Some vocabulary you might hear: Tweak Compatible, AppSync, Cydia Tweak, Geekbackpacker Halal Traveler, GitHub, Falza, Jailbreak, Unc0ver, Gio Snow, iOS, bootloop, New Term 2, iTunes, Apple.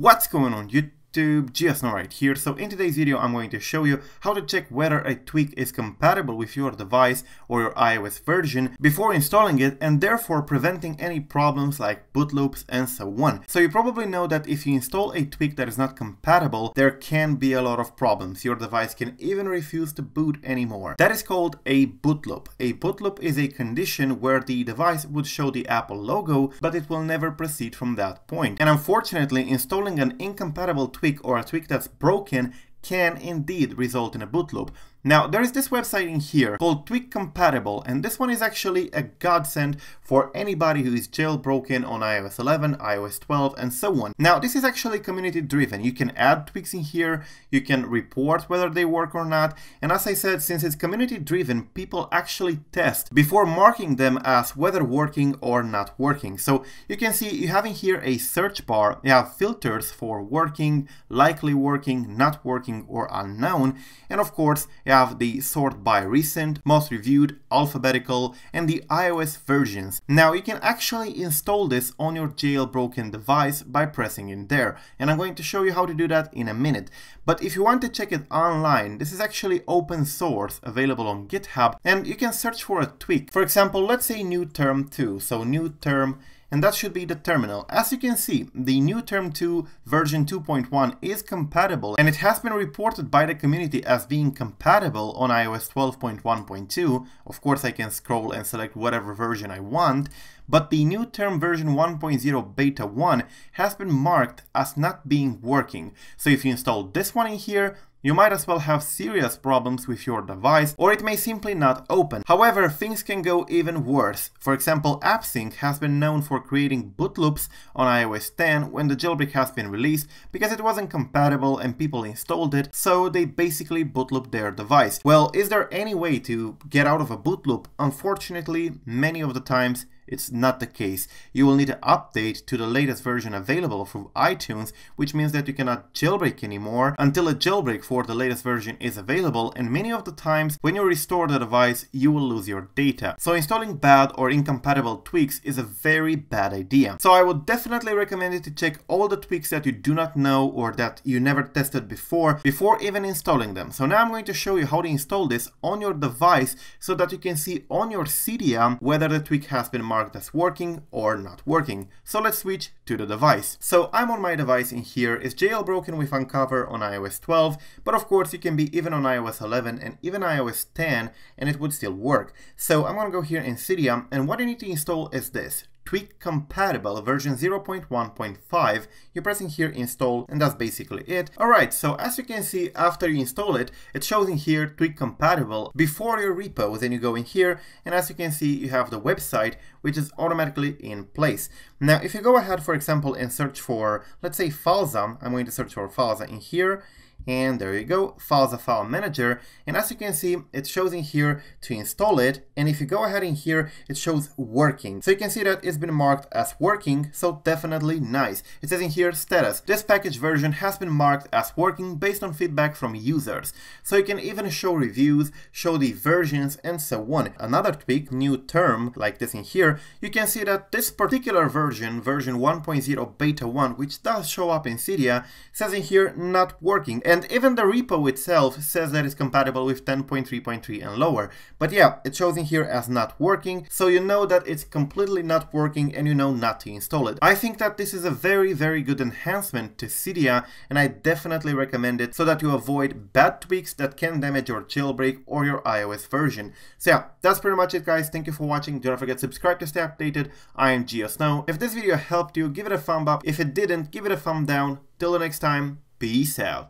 What's going on YouTube, Gio Snow right here. So in today's video I'm going to show you how to check whether a tweak is compatible with your device or your iOS version before installing it, and therefore preventing any problems like boot loops and so on. So you probably know that if you install a tweak that is not compatible, there can be a lot of problems. Your device can even refuse to boot anymore. That is called a boot loop. A boot loop is a condition where the device would show the Apple logo, but it will never proceed from that point. And unfortunately, installing an incompatible tweak or a tweak that's broken can indeed result in a boot loop. Now, there is this website in here called Tweak Compatible, and this one is actually a godsend for anybody who is jailbroken on iOS 11, iOS 12, and so on. Now, this is actually community driven. You can add tweaks in here, you can report whether they work or not, and as I said, since it's community driven, people actually test before marking them as whether working or not working. So you can see you have in here a search bar, you have filters for working, likely working, not working, or unknown, and of course, have the sort by recent, most reviewed, alphabetical, and the iOS versions. Now you can actually install this on your jailbroken device by pressing in there, and I'm going to show you how to do that in a minute. But if you want to check it online, this is actually open source, available on GitHub, and you can search for a tweak. For example, let's say New Term 2, so New Term, and that should be the terminal. As you can see, the New Term 2 version 2.1 is compatible, and it has been reported by the community as being compatible on iOS 12.1.2. Of course, I can scroll and select whatever version I want, but the New Term version 1.0 beta 1 has been marked as not being working. So if you install this one in here, you might as well have serious problems with your device, or it may simply not open. However, things can go even worse. For example, AppSync has been known for creating boot loops on iOS 10 when the jailbreak has been released, because it wasn't compatible and people installed it, so they basically boot loop their device. Well, is there any way to get out of a boot loop? Unfortunately, many of the times, it's not the case. You will need to update to the latest version available from iTunes, which means that you cannot jailbreak anymore until a jailbreak for the latest version is available, and many of the times when you restore the device, you will lose your data. So installing bad or incompatible tweaks is a very bad idea. So I would definitely recommend it to check all the tweaks that you do not know or that you never tested before even installing them. So now I'm going to show you how to install this on your device so that you can see on your Cydia whether the tweak has been marked that's working or not working. So let's switch to the device. So I'm on my device in here. It's jailbroken with Unc0ver on iOS 12, but of course you can be even on iOS 11 and even iOS 10 and it would still work. So I'm gonna go here in Cydia, and what I need to install is this. Tweak Compatible version 0.1.5, you press in here install, and that's basically it. Alright, so as you can see, after you install it, it shows in here Tweak Compatible before your repo, then you go in here, and as you can see, you have the website, which is automatically in place. Now, if you go ahead, for example, and search for, let's say, Falza, I'm going to search for Falza in here, and there you go, Falza File Manager, and as you can see, it shows in here to install it, and if you go ahead in here, it shows working. So you can see that it's been marked as working, so definitely nice. It says in here, status, this package version has been marked as working based on feedback from users. So you can even show reviews, show the versions, and so on. Another tweak, New Term, like this in here, you can see that this particular version, version 1.0 beta 1, which does show up in Cydia, says in here, not working. And even the repo itself says that it's compatible with 10.3.3 and lower. But yeah, it shows in here as not working, so you know that it's completely not working and you know not to install it. I think that this is a very, very good enhancement to Cydia, and I definitely recommend it so that you avoid bad tweaks that can damage your jailbreak or your iOS version. So yeah, that's pretty much it, guys. Thank you for watching. Do not forget to subscribe to stay updated. I am Gio Snow. If this video helped you, give it a thumb up. If it didn't, give it a thumb down. Till the next time, peace out.